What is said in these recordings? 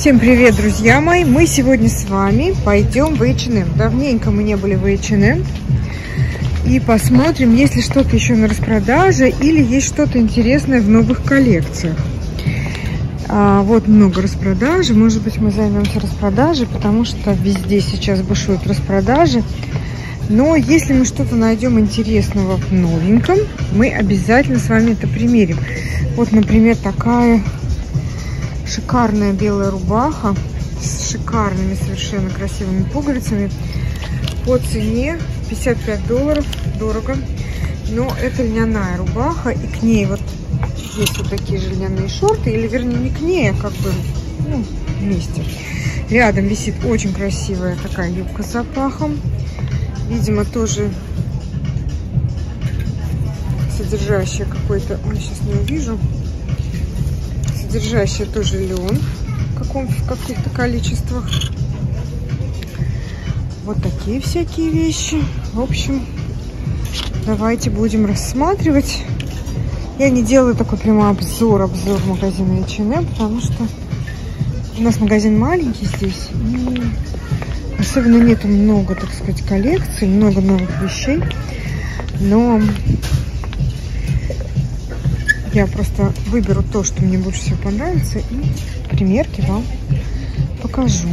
Всем привет, друзья мои! Мы сегодня с вами пойдем в H&M. Давненько мы не были в H&M. И посмотрим, есть ли что-то еще на распродаже или есть что-то интересное в новых коллекциях. Вот много распродажи. Может быть, мы займемся распродажей, потому что везде сейчас бушуют распродажи. Но если мы что-то найдем интересного в новеньком, мы обязательно с вами это примерим. Вот, например, такая шикарная белая рубаха с шикарными совершенно красивыми пуговицами. По цене $55, дорого. Но это льняная рубаха, и к ней вот есть вот такие же льняные шорты. Или, вернее, не к ней, а как бы, ну, вместе. Рядом висит очень красивая такая юбка с запахом. Видимо, тоже содержащая какой-то... Ой, сейчас не увижу. Содержащая тоже лен в каких-то количествах. Вот такие всякие вещи. В общем, давайте будем рассматривать. Я не делаю такой прямой обзор магазина H&M, потому что у нас магазин маленький здесь. И особенно нету много, так сказать, коллекций, много новых вещей. Но я просто выберу то, что мне больше всего понравится, и примерки вам покажу.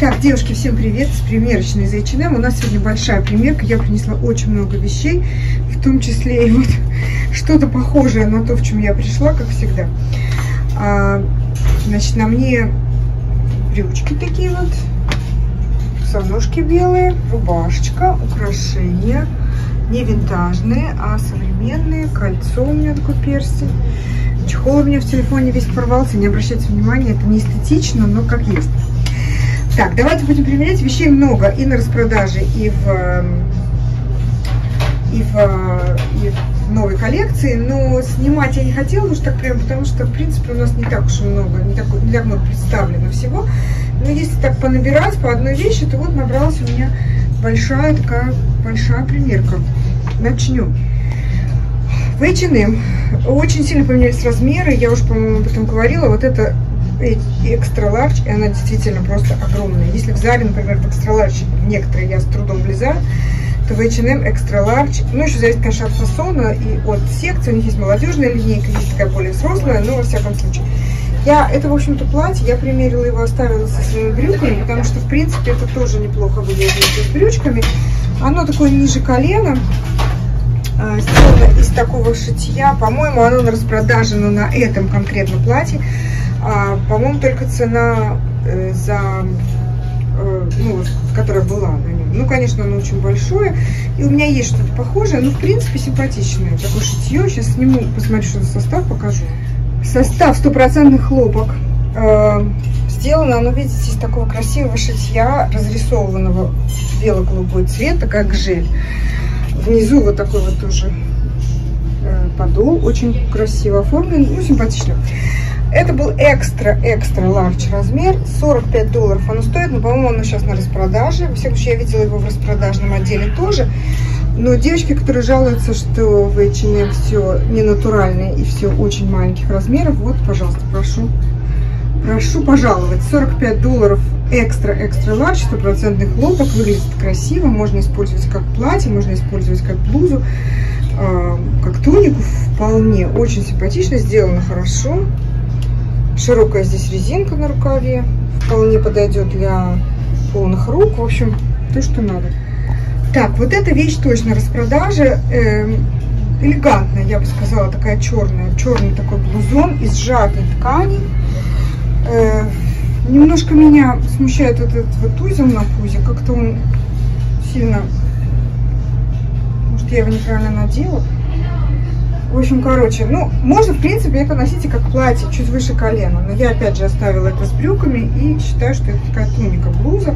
Так, девушки, всем привет! С примерочной из H&M. У нас сегодня большая примерка. Я принесла очень много вещей, в том числе и вот что-то похожее на то, в чем я пришла, как всегда. Значит, на мне брючки такие вот, босоножки белые, рубашечка, украшения. Не винтажные, а современные. Кольцо у меня такой перстень. Чехол у меня в телефоне весь порвался. Не обращайте внимания, это не эстетично, но как есть. Так, давайте будем примерять. Вещей много и на распродаже, и в новой коллекции. Но снимать я не хотела уж так прям, потому что, в принципе, у нас не так уж и много, не так много представлено всего. Но если так понабирать по одной вещи, то вот набралась у меня большая такая примерка. Начнем. В H&M очень сильно поменялись размеры. Я уже, по-моему, об этом говорила. Вот это экстра ларч, и она действительно просто огромная. Если в Заре, например, в экстра ларч некоторые я с трудом влезаю, то в H&M экстра ларч, ну, еще зависит, конечно, от фасона и от секции. У них есть молодежная линейка, есть такая более взрослая, но во всяком случае. Это, в общем-то, платье. Я примерила его, оставила со своими брюками, потому что, в принципе, это тоже неплохо выглядит с брючками. Оно такое ниже колена, сделано из такого шитья. По-моему, оно на распродаже, но на этом конкретно платье. По-моему, только цена за... ну, которая была на нем. Ну, конечно, оно очень большое. И у меня есть что-то похожее, но, в принципе, симпатичное. Такое шитье. Сейчас сниму, посмотрю, что за состав, покажу. Состав 100% хлопок. Сделано оно, видите, из такого красивого шитья, разрисованного в бело-голубой цвета, как жель. Внизу вот такой вот тоже подол, очень красиво оформлен, ну, симпатично. Это был экстра ларч размер, $45 оно стоит, но, по-моему, оно сейчас на распродаже. Во всяком случае, я видела его в распродажном отделе тоже. Но девочки, которые жалуются, что в H&M все ненатуральное и все очень маленьких размеров, вот, пожалуйста, прошу пожаловать. $45 экстра ларч, 100% хлопок, выглядит красиво, можно использовать как платье, можно использовать как блузу, как тунику, вполне, очень симпатично, сделано хорошо. Широкая здесь резинка на рукаве, вполне подойдет для полных рук, в общем, то, что надо. Так, вот эта вещь точно распродажа, элегантная, я бы сказала, такая черная, черный такой блузон из сжатой ткани. Немножко меня смущает этот вот узел на пузе, как-то он сильно, может, я его неправильно надела. В общем, короче, ну, можно, в принципе, это носить и как платье, чуть выше колена. Но я, опять же, оставила это с брюками и считаю, что это такая туника, блуза.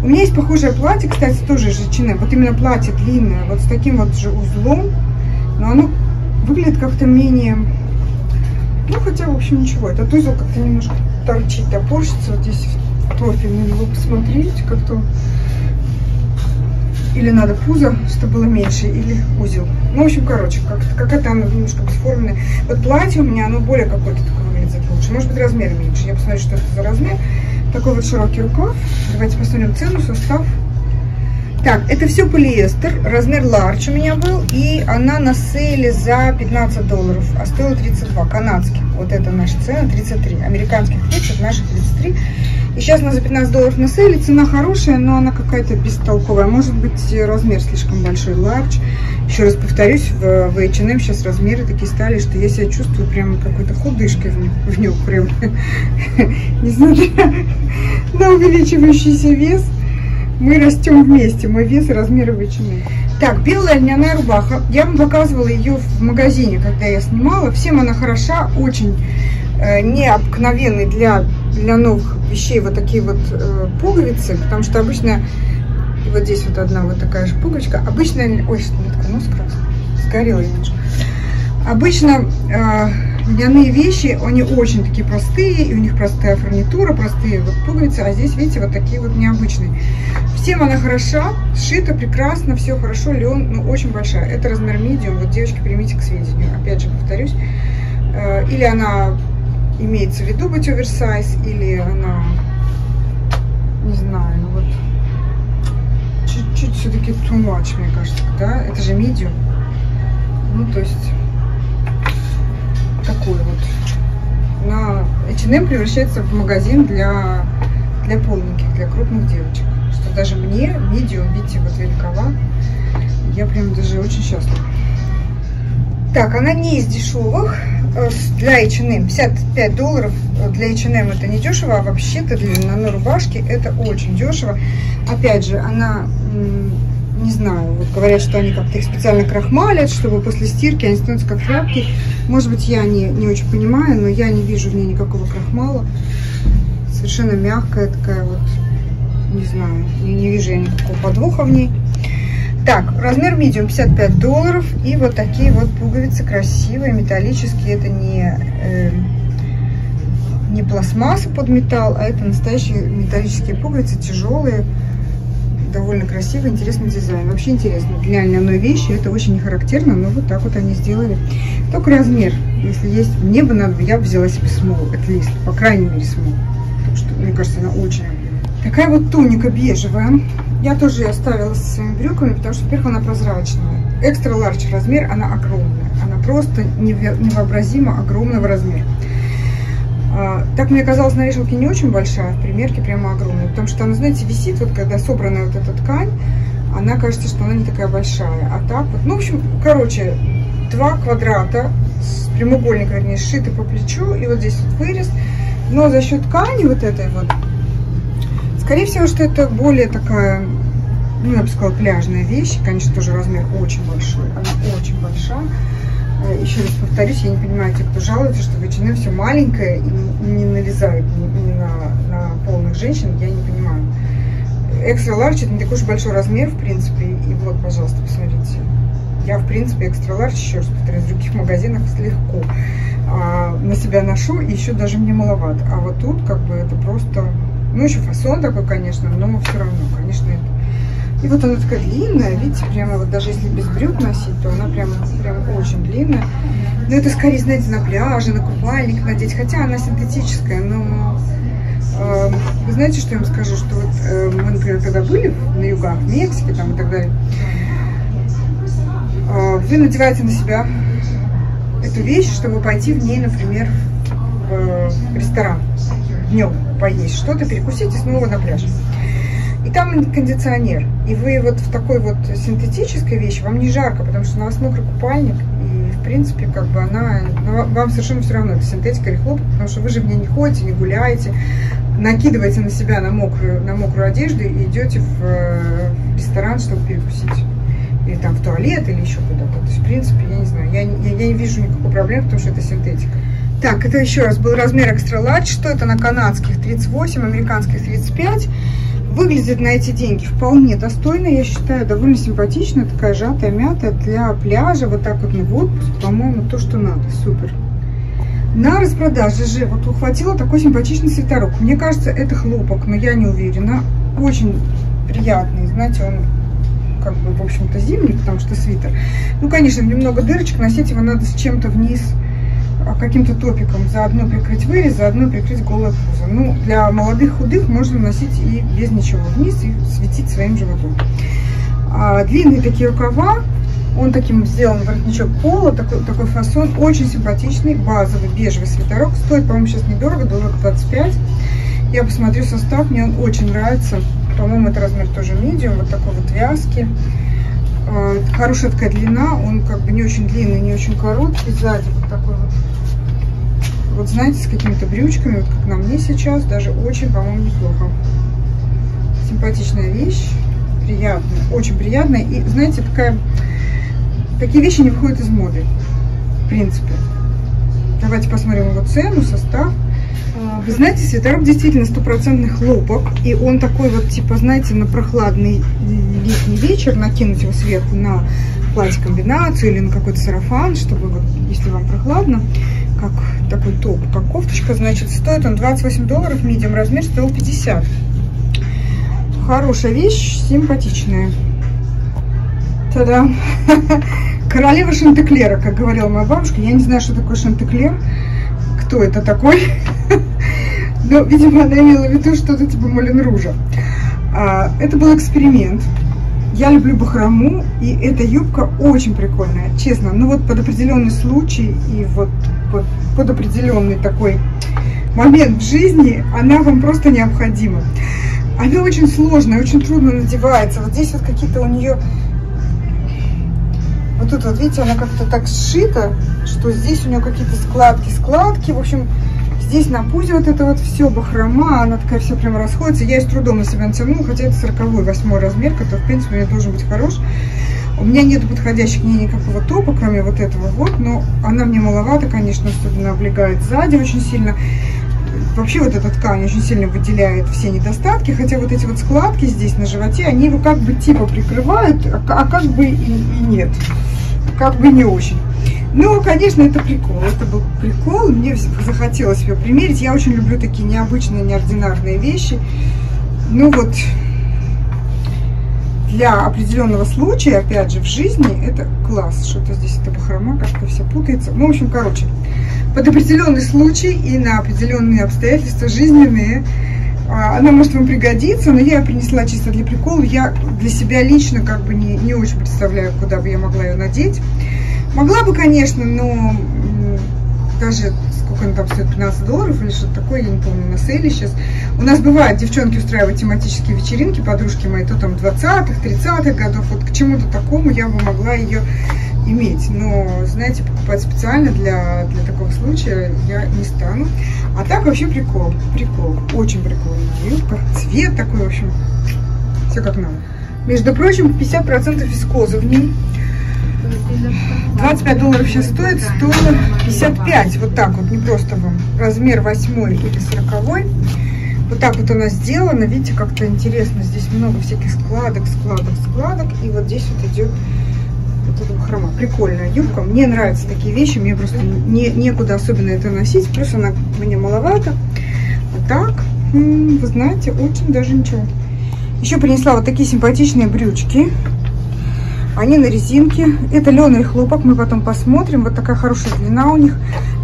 У меня есть похожее платье, кстати, тоже из H&M. Вот именно платье длинное, вот с таким вот же узлом. Но оно выглядит как-то менее... Ну, хотя, в общем, ничего. Этот узел как-то немножко торчит, топорщится. Вот здесь в профиль на него посмотрите, как-то... Или надо пузо, чтобы было меньше, или узел. Ну, в общем, короче, какая-то она немножко бесформенная. Вот платье у меня, оно более какое-то такое выглядит, лучше. Может быть, размер меньше. Я посмотрю, что это за размер. Такой вот широкий рукав. Давайте посмотрим цену, состав. Так, это все полиэстер. Размер large у меня был. И она на сейле за $15, а стоила 32 канадских. Вот это наша цена, 33. Американских 30, наши 33. И сейчас она за $15 на сейле. Цена хорошая, но она какая-то бестолковая. Может быть, размер слишком большой, large. Еще раз повторюсь, в H&M сейчас размеры такие стали, что я себя чувствую прям какой-то худышкой в нем прям. Несмотря на увеличивающийся вес. Мы растем вместе, мой вес и размеры вычины. Так, белая льняная рубаха. Я вам показывала ее в магазине, когда я снимала. Всем она хороша, очень необыкновенные для новых вещей вот такие вот пуговицы. Потому что обычно, вот здесь вот одна вот такая же пуговичка. Обычно, ой, что метка, нос красный, сгорела немножко. Обычно льняные вещи, они очень такие простые, и у них простая фурнитура, простые вот пуговицы, а здесь, видите, вот такие вот необычные. Всем она хороша, сшита прекрасно, все хорошо, лен, ну, очень большая. Это размер medium, вот, девочки, примите к сведению, опять же, повторюсь. Или она имеется в виду быть оверсайз, или она, не знаю, ну вот, чуть-чуть все-таки too much, мне кажется, да? Это же medium, ну, то есть... Такой вот. На H&M превращается в магазин для полненьких, для крупных девочек. Что даже мне, medium, видите, вот великова. Я прям даже очень счастлива. Так, она не из дешевых. Для H&M $55. Для H&M это не дешево, а вообще-то для нано рубашки это очень дешево. Опять же, она... Не знаю, вот говорят, что они как-то их специально крахмалят, чтобы после стирки они становятся как тряпки. Может быть, я не очень понимаю, но я не вижу в ней никакого крахмала. Совершенно мягкая такая вот, не знаю, не вижу я никакого подвоха в ней. Так, размер medium $55. И вот такие вот пуговицы красивые, металлические. Это не пластмасса под металл, а это настоящие металлические пуговицы, тяжелые. Довольно красивый, интересный дизайн. Вообще интересно. Для льняной вещи это очень не характерно, но вот так вот они сделали. Только размер, если есть, мне бы надо, я бы взяла себе смолу. Это если, по крайней мере, смолу. Потому что, мне кажется, она очень объемная. Такая вот туника бежевая. Я тоже ее оставила со своими брюками, потому что, во-первых, она прозрачная. Экстра ларч размер, она огромная. Она просто невообразимо огромного размера. Так мне казалось, на вешалке не очень большая, в примерке прямо огромная. Потому что она, знаете, висит, вот когда собрана вот эта ткань, она кажется, что она не такая большая. А так вот, ну, в общем, короче, два квадрата, прямоугольник, вернее, сшиты по плечу, и вот здесь вот вырез. Но за счет ткани вот этой вот, скорее всего, что это более такая, ну, я бы сказала, пляжная вещь. Конечно, тоже размер очень большой, она очень большая. Еще раз повторюсь, я не понимаю, те, кто жалуется, что в H&M все маленькое и не налезает на полных женщин, я не понимаю. Extra large это не такой уж большой размер, в принципе, и вот, пожалуйста, посмотрите. Я, в принципе, extra large, еще раз повторюсь, в других магазинах легко на себя ношу, и еще даже мне маловато. А вот тут, как бы, это просто, ну, еще фасон такой, конечно, но все равно, конечно, это... И вот она такая длинная, видите, прямо вот даже если без брюк носить, то она прямо очень длинная. Но это скорее, знаете, на пляже, на купальник надеть, хотя она синтетическая, но... вы знаете, что я вам скажу, что вот мы, например, когда были на югах, в Мексике там и так далее, вы надеваете на себя эту вещь, чтобы пойти в ней, например, в ресторан днем поесть, что-то перекусить и снова на пляж. И там кондиционер. И вы вот в такой вот синтетической вещи, вам не жарко, потому что на вас мокрый купальник. И, в принципе, как бы она... Вам совершенно все равно, это синтетика или хлопок, потому что вы же в ней не ходите, не гуляете. Накидываете на себя на мокрую одежду и идете в ресторан, чтобы перекусить. Или там в туалет, или еще куда-то. То есть, в принципе, я не знаю. Я не вижу никакой проблемы, потому что это синтетика. Так, это еще раз был размер extra large. Что это на канадских 38, американских 35. Выглядит на эти деньги вполне достойно, я считаю, довольно симпатично, такая жатая, мятая для пляжа, вот так вот на отпуск, по-моему, то, что надо, супер. На распродаже же вот ухватила такой симпатичный свитерок, мне кажется, это хлопок, но я не уверена, очень приятный, знаете, он как бы, в общем-то, зимний, потому что свитер. Ну, конечно, немного дырочек, носить его надо с чем-то вниз, каким-то топиком, заодно прикрыть вырез, заодно прикрыть голое пузо. Ну, для молодых худых можно носить и без ничего вниз, и светить своим животом. Длинные такие рукава, он таким сделан воротничок пола, такой фасон, очень симпатичный, базовый бежевый свитерок. Стоит, по-моему, сейчас недорого, $25. Я посмотрю состав, мне он очень нравится. По-моему, это размер тоже медиум, вот такой вот вязки. Хорошая такая длина, он как бы не очень длинный, не очень короткий. Сзади вот такой вот, вот знаете, с какими-то брючками, вот как на мне сейчас, даже очень, по-моему, неплохо. Симпатичная вещь, приятная, очень приятная. И, знаете, такие вещи не выходят из моды, в принципе. Давайте посмотрим его цену, состав. Вы знаете, свитерок действительно стопроцентный хлопок, и он такой вот, типа, знаете, на прохладный летний вечер накинуть его сверху на платье-комбинацию или на какой-то сарафан, чтобы, вот, если вам прохладно, как такой топ, как кофточка, значит, стоит он $28, медиум размер стоил $50. Хорошая вещь, симпатичная. Та-дам! Королева Шантеклера, как говорила моя бабушка. Я не знаю, что такое Шантеклер, кто это такой. Но, видимо, она имела в виду что-то типа Мулен Ружа. Это был эксперимент. Я люблю бахрому, и эта юбка очень прикольная, честно. Ну вот под определенный случай и вот под определенный такой момент в жизни она вам просто необходима. Она очень сложная, очень трудно надевается. Вот здесь вот какие-то у нее... Вот тут вот, видите, она как-то так сшита, что здесь у нее какие-то складки. В общем... Здесь на пузе вот это вот все бахрома, она такая все прям расходится. Я ее с трудом на себя натянула, хотя это 48-й размер, который, в принципе, мне должен быть хорош. У меня нет подходящих к ней никакого топа, кроме вот этого вот, но она мне маловато, конечно, особенно облегает сзади очень сильно. Вообще вот эта ткань очень сильно выделяет все недостатки, хотя вот эти вот складки здесь на животе, они его как бы типа прикрывают, а как бы и нет, как бы не очень. Ну, конечно, это прикол. Это был прикол. Мне захотелось ее примерить. Я очень люблю такие необычные, неординарные вещи. Ну вот, для определенного случая, опять же, в жизни, это класс. Что-то здесь это бахрома, как-то все путается. Ну, в общем, короче, под определенный случай и на определенные обстоятельства жизненные она может вам пригодиться, но я ее принесла чисто для прикола. Я для себя лично как бы не очень представляю, куда бы я могла ее надеть. Могла бы, конечно, но даже сколько она там стоит, $15 или что-то такое, я не помню, на сейле сейчас. У нас бывает, девчонки устраивают тематические вечеринки, подружки мои, то там 20-х, 30-х годов, вот к чему-то такому я бы могла ее иметь. Но, знаете, покупать специально для такого случая я не стану. А так вообще прикол, очень прикольная юбка, цвет такой, в общем, все как надо. Между прочим, 50% вискозы в ней. $25 сейчас стоит, стоило $55, вот так вот, не просто вам, размер 8 или 40, вот так вот она сделана, видите, как-то интересно, здесь много всяких складок, и вот здесь вот идет вот эта бахрома, прикольная юбка, мне нравятся такие вещи, мне просто некуда особенно это носить, плюс она мне маловато, а так, вы знаете, очень даже ничего. Еще принесла вот такие симпатичные брючки. Они на резинке. Это лен или хлопок, мы потом посмотрим. Вот такая хорошая длина у них.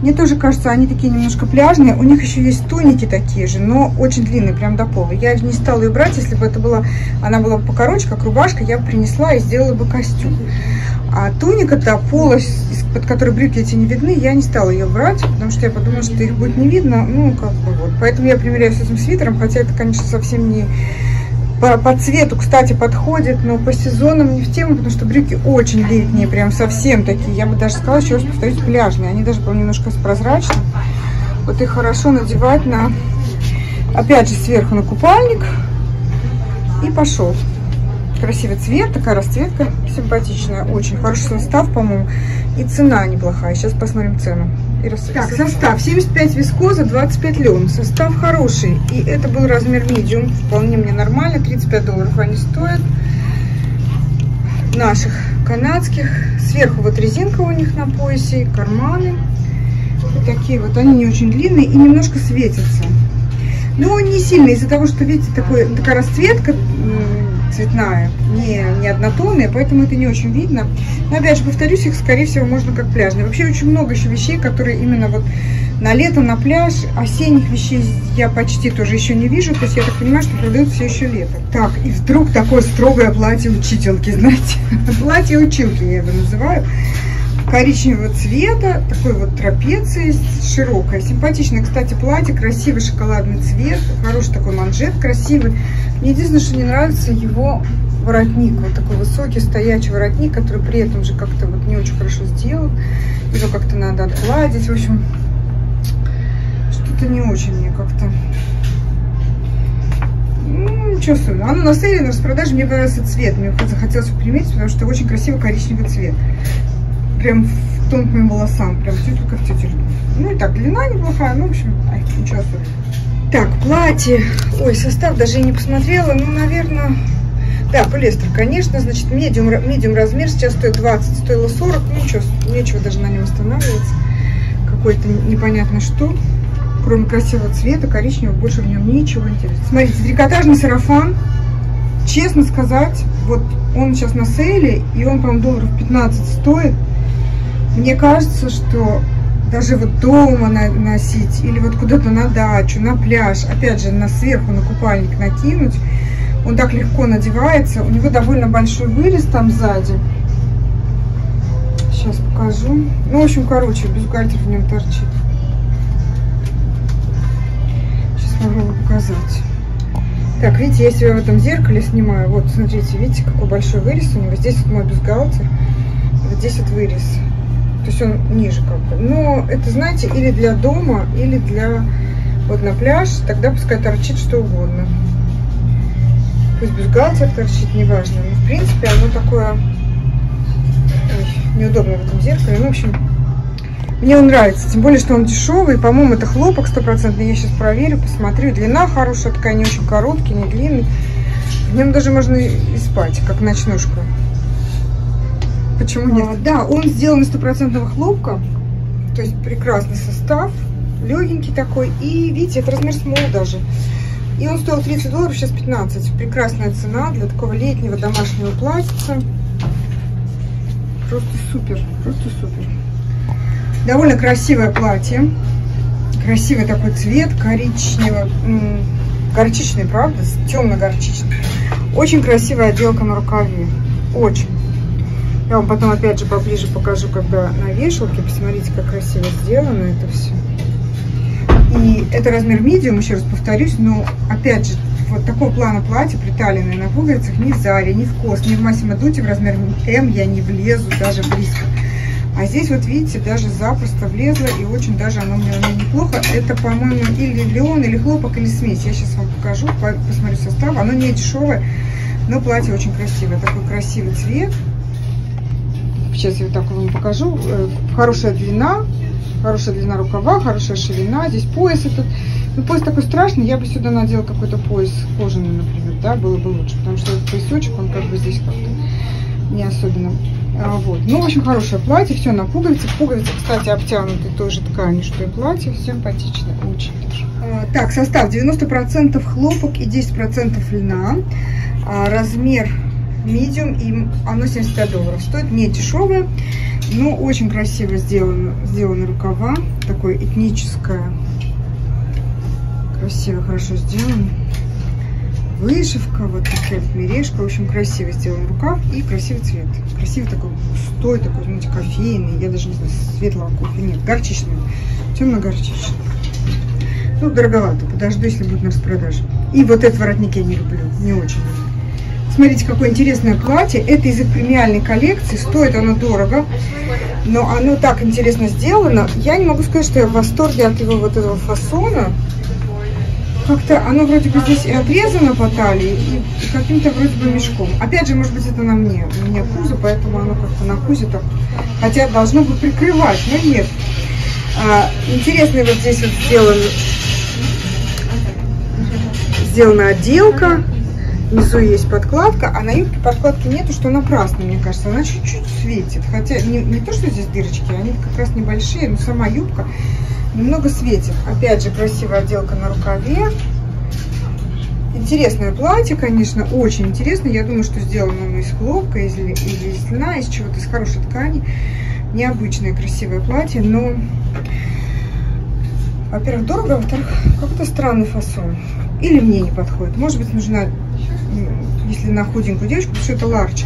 Мне тоже кажется, они такие немножко пляжные. У них еще есть туники такие же, но очень длинные, прям до пола. Я не стала ее брать, если бы это была, она была бы покороче, как рубашка, я бы принесла и сделала бы костюм. А туника до пола, из-под которой брюки эти не видны, я не стала ее брать, потому что я подумала, что их будет не видно. Ну, как бы вот. Поэтому я примеряю с этим свитером, хотя это, конечно, совсем не... По цвету, кстати, подходит, но по сезонам не в тему, потому что брюки очень летние, прям совсем такие. Я бы даже сказала, еще раз повторюсь, пляжные. Они даже, по-моему, немножко прозрачны. Вот их хорошо надевать на, опять же, сверху на купальник. И пошел. Красивый цвет, такая расцветка симпатичная. Очень хороший состав, по-моему. И цена неплохая. Сейчас посмотрим цену. Так, состав 75 вискоза, 25 лен. Состав хороший. И это был размер medium. Вполне мне нормально. $35 они стоят. Наших канадских. Сверху вот резинка у них на поясе. Карманы. Вот такие вот. Они не очень длинные и немножко светятся. Но не сильно. Из-за того, что, видите, такая расцветка... цветная, не однотонная, поэтому это не очень видно. Но опять же, повторюсь, их, скорее всего, можно как пляжные. Вообще очень много еще вещей, которые именно вот на лето, на пляж. Осенних вещей я почти тоже еще не вижу, то есть я так понимаю, что продают все еще летом. Так, и вдруг такое строгое платье учительки, знаете, платье училки я его называю. Коричневого цвета, такой вот трапеции, широкая, симпатичное, кстати, платье, красивый шоколадный цвет, хороший такой манжет, красивый. Мне единственное, что не нравится его воротник, вот такой высокий, стоячий воротник, который при этом же как-то вот не очень хорошо сделан, его как-то надо отгладить, в общем, что-то не очень мне как-то... Чувствую. Оно на сайте, на распродаже, мне понравился цвет, мне захотелось его примерить, потому что очень красивый коричневый цвет. Прям в тон к моим волосам, прям тютелька в тютельку. Ну и так, длина неплохая, ну в общем, ай, ничего особенного. Так, платье, ой, состав даже и не посмотрела, ну, наверное, да, полиэстер, конечно, значит, медиум размер, сейчас стоит 20, стоило 40, ну ничего, нечего даже на нем останавливаться, какое-то непонятно что, кроме красивого цвета, коричневого, больше в нем ничего интересного. Смотрите, трикотажный сарафан, честно сказать, вот он сейчас на сейле, и он, по-моему, долларов 15 стоит. Мне кажется, что даже вот дома носить или вот куда-то на дачу, на пляж, опять же, сверху на купальник накинуть, он так легко надевается. У него довольно большой вырез там сзади. Сейчас покажу. Ну, в общем, короче, бюстгальтер в нем торчит. Сейчас попробую показать. Так, видите, я себя в этом зеркале снимаю. Вот, смотрите, видите, какой большой вырез у него. Здесь вот мой бюстгальтер, вот здесь вот вырез. То есть он ниже как бы. Но это, знаете, или для дома, или для вот на пляж. Тогда пускай торчит что угодно. Пусть бюстгальтер торчит, неважно. Но, в принципе, оно такое... Ой, неудобно в этом зеркале. Ну, в общем, мне он нравится. Тем более, что он дешевый. По-моему, это хлопок стопроцентный. Я сейчас проверю, посмотрю. Длина хорошая такая, не очень короткий, не длинный. В нем даже можно и спать, как ночнушка. Почему нет? Да, он сделан из стопроцентного хлопка, то есть прекрасный состав, легенький такой, и видите, это размер small даже. И он стоил 30 долларов, сейчас 15. Прекрасная цена для такого летнего домашнего платьица. Просто супер, просто супер. Довольно красивое платье, красивый такой цвет, горчичный, правда, темно-горчичный. Очень красивая отделка на рукаве, очень. Я вам потом опять же поближе покажу, когда на вешалке. Посмотрите, как красиво сделано это все. И это размер medium, еще раз повторюсь, но опять же, вот такого плана платье, приталенное на пуговицах, ни в Заре, ни в Кос, ни в Массимо Дутти, в размер М я не влезу даже близко. А здесь вот видите, даже запросто влезло, и очень даже оно мне неплохо. Это, по-моему, или лен, или хлопок, или смесь. Я сейчас вам покажу, посмотрю состав. Оно не дешевое, но платье очень красивое. Такой красивый цвет. Сейчас я вот так вам покажу. Хорошая длина рукава, хорошая ширина. Здесь пояс этот. Ну, пояс такой страшный. Я бы сюда надела какой-то пояс кожаный, например, да, было бы лучше. Потому что этот поясочек, он как бы здесь как-то не особенно. Вот. Ну, в общем, хорошее платье. Все на пуговицах. Пуговицы, кстати, обтянуты той же тканью, что и платье. Симпатично, очень даже. Так, состав 90% хлопок и 10% льна. Размер... Medium, и оно 75 долларов стоит, не дешевое, но очень красиво сделаны рукава, такое этническое, красиво, хорошо сделано, вышивка, вот такая мережка, в общем, красиво сделан рукав и красивый цвет, красивый такой густой, такой, знаете, кофейный, я даже не знаю, светлого, нет, горчичный, темно-горчичный. Ну, дороговато, подожду, если будет на распродаже. И вот этот воротник я не люблю, не очень люблю. Смотрите, какое интересное платье. Это из их премиальной коллекции. Стоит оно дорого, но оно так интересно сделано. Я не могу сказать, что я в восторге от его вот этого фасона. Как-то оно вроде бы здесь и отрезано по талии, и каким-то вроде бы мешком. Опять же, может быть, это на мне. У меня пузо, поэтому оно как-то на пузе так. Хотя должно бы прикрывать, но нет. Интересный вот здесь вот сделана отделка. Внизу есть подкладка, а на юбке подкладки нету, что напрасно, мне кажется. Она чуть-чуть светит. Хотя не то, что здесь дырочки, они как раз небольшие, но сама юбка немного светит. Опять же, красивая отделка на рукаве. Интересное платье, конечно, очень интересное. Я думаю, что сделано оно из хлопка, из льна, из чего-то, из хорошей ткани. Необычное, красивое платье, но, во-первых, дорого, во-вторых, какой-то странный фасон. Или мне не подходит. Может быть, нужна, если на худенькую девочку, потому что это ларч.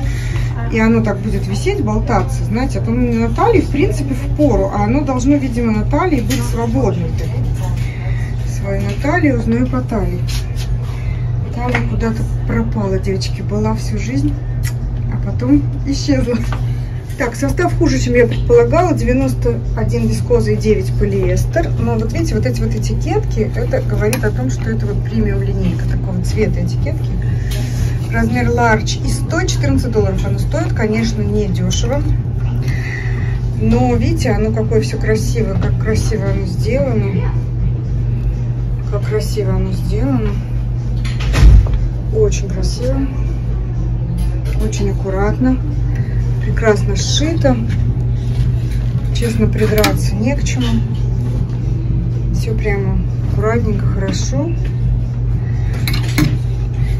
И оно так будет висеть, болтаться, знаете. А то на талии, в принципе, в пору, а оно должно, видимо, на талии быть свободным. Свою на талию, узнаю по талии. Талия куда-то пропала, девочки, была всю жизнь, а потом исчезла. Так, состав хуже, чем я предполагала. 91 вискоза и 9 полиэстер. Но вот видите, вот эти вот этикетки, это говорит о том, что это вот премиум линейка такого цвета этикетки. Размер ларч и 114 долларов оно стоит, конечно, не дешево. Но видите, оно какое все красивое, как красиво оно сделано. Как красиво оно сделано. Очень красиво, очень аккуратно, прекрасно сшито. Честно, придраться не к чему. Все прямо аккуратненько, хорошо.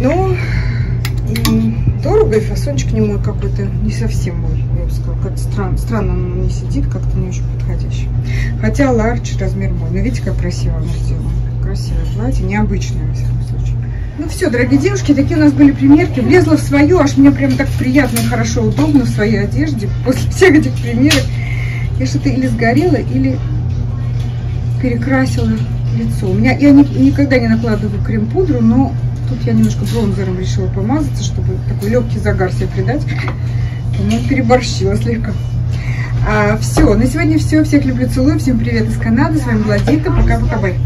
Но и дорого, и фасончик не мой какой-то, не совсем мой, я бы сказала. Как-то странно он не сидит, как-то не очень подходящий. Хотя ларч размер мой. Но видите, как красиво оно сделано. Красивое платье, необычное во всяком случае. Ну все, дорогие девушки, такие у нас были примерки. Влезла в свою, аж мне прям так приятно, хорошо, удобно в своей одежде. После всех этих примерок я что-то или сгорела, или перекрасила лицо. У меня, я никогда не накладываю крем-пудру, но тут я немножко бронзером решила помазаться, чтобы такой легкий загар себе придать. Но переборщила слегка. Все, на сегодня все. Всех люблю, целую. Всем привет из Канады. С вами была Динка. Пока-пока, бай.